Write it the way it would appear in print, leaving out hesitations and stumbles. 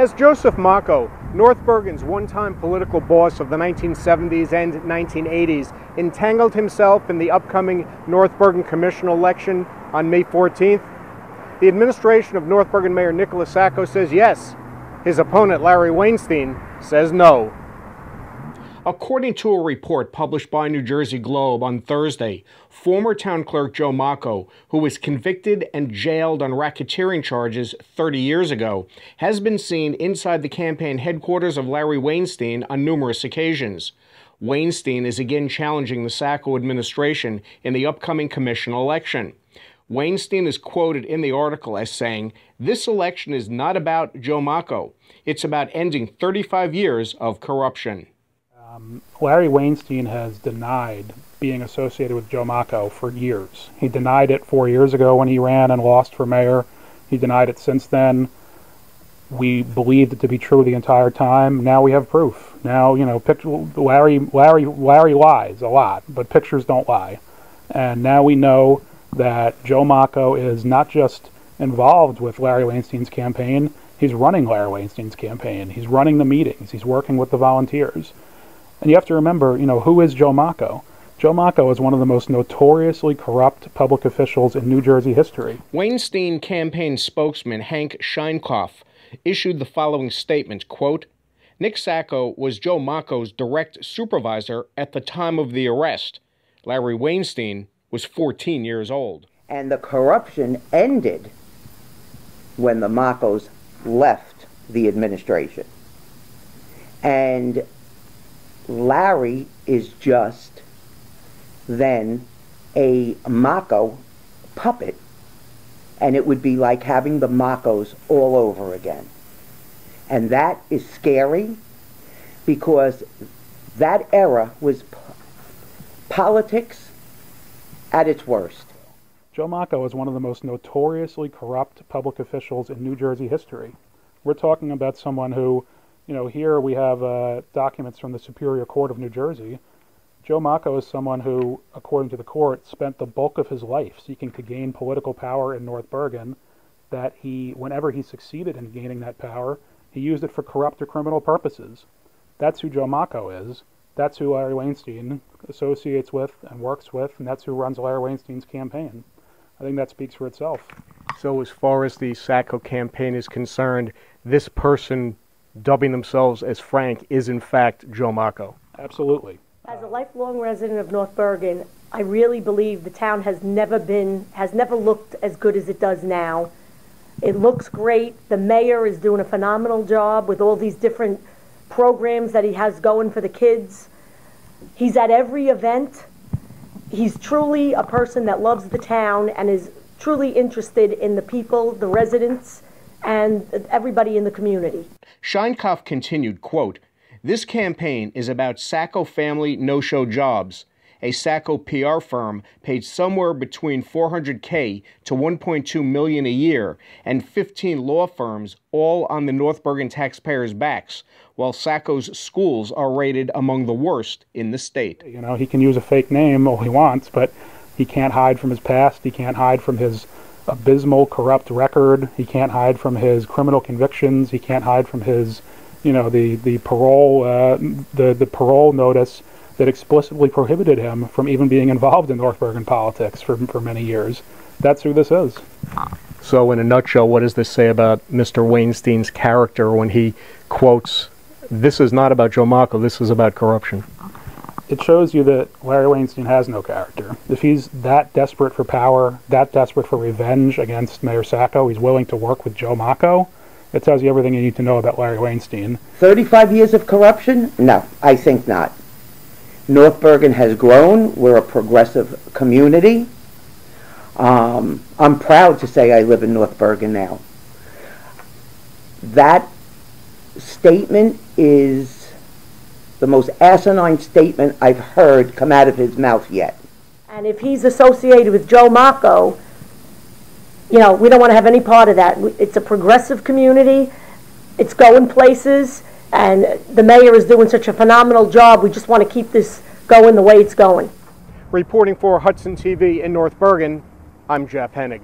Has Joseph Mocco, North Bergen's one-time political boss of the 1970s and 1980s, entangled himself in the upcoming North Bergen commission election on May 14th? The administration of North Bergen Mayor Nicholas Sacco says yes. His opponent, Larry Wainstein, says no. According to a report published by New Jersey Globe on Thursday, former town clerk Joe Mocco, who was convicted and jailed on racketeering charges 30 years ago, has been seen inside the campaign headquarters of Larry Wainstein on numerous occasions. Wainstein is again challenging the Sacco administration in the upcoming commission election. Wainstein is quoted in the article as saying, "This election is not about Joe Mocco. It's about ending 35 years of corruption." Larry Wainstein has denied being associated with Joe Mocco for years. He denied it 4 years ago when he ran and lost for mayor. He denied it since then. We believed it to be true the entire time. Now we have proof. Now, you know, Larry lies a lot, but pictures don't lie. And now we know that Joe Mocco is not just involved with Larry Wainstein's campaign, he's running Larry Wainstein's campaign. He's running the meetings. He's working with the volunteers. And you have to remember, you know, who is Joe Mocco? Joe Mocco is one of the most notoriously corrupt public officials in New Jersey history. Wainstein campaign spokesman Hank Sheinkopf issued the following statement, quote, "Nick Sacco was Joe Mocco's direct supervisor at the time of the arrest. Larry Wainstein was 14 years old. And the corruption ended when the Moccos left the administration. And Larry is just then a Mocco puppet, and it would be like having the Moccos all over again. And that is scary, because that era was politics at its worst. Joe Mocco is one of the most notoriously corrupt public officials in New Jersey history. We're talking about someone who, you know, here we have documents from the Superior Court of New Jersey. Joe Mocco is someone who, according to the court, spent the bulk of his life seeking to gain political power in North Bergen, that he, whenever he succeeded in gaining that power, he used it for corrupt or criminal purposes. That's who Joe Mocco is. That's who Larry Wainstein associates with and works with, and that's who runs Larry Wainstein's campaign. I think that speaks for itself. So as far as the Sacco campaign is concerned, this person dubbing themselves as Frank is in fact Joe Mocco. Absolutely. As a lifelong resident of North Bergen, I really believe the town has never looked as good as it does now. It looks great. The mayor is doing a phenomenal job with all these different programs that he has going for the kids. He's at every event. He's truly a person that loves the town and is truly interested in the people, the residents, and everybody in the community. Sheinkopf continued, quote, "This campaign is about Sacco family no-show jobs. A Sacco PR firm paid somewhere between $400K to $1.2 million a year and 15 law firms, all on the North Bergen taxpayers' backs, while Sacco's schools are rated among the worst in the state." You know, he can use a fake name all he wants, but he can't hide from his past. He can't hide from his abysmal corrupt record. He can't hide from his criminal convictions. He can't hide from his, you know, the parole notice that explicitly prohibited him from even being involved in North Bergen politics for many years. That's who this is. So in a nutshell, what does this say about Mr. Wainstein's character when he quotes, "This is not about Joe Mocco, this is about corruption"? It shows you that Larry Wainstein has no character. If he's that desperate for power, that desperate for revenge against Mayor Sacco, he's willing to work with Joe Mocco. It tells you everything you need to know about Larry Wainstein. 35 years of corruption? No, I think not. North Bergen has grown. We're a progressive community. I'm proud to say I live in North Bergen now. That statement is the most asinine statement I've heard come out of his mouth yet. And if he's associated with Joe Mocco, you know, we don't want to have any part of that. It's a progressive community. It's going places. And the mayor is doing such a phenomenal job. We just want to keep this going the way it's going. Reporting for Hudson TV in North Bergen, I'm Jeff Hennig.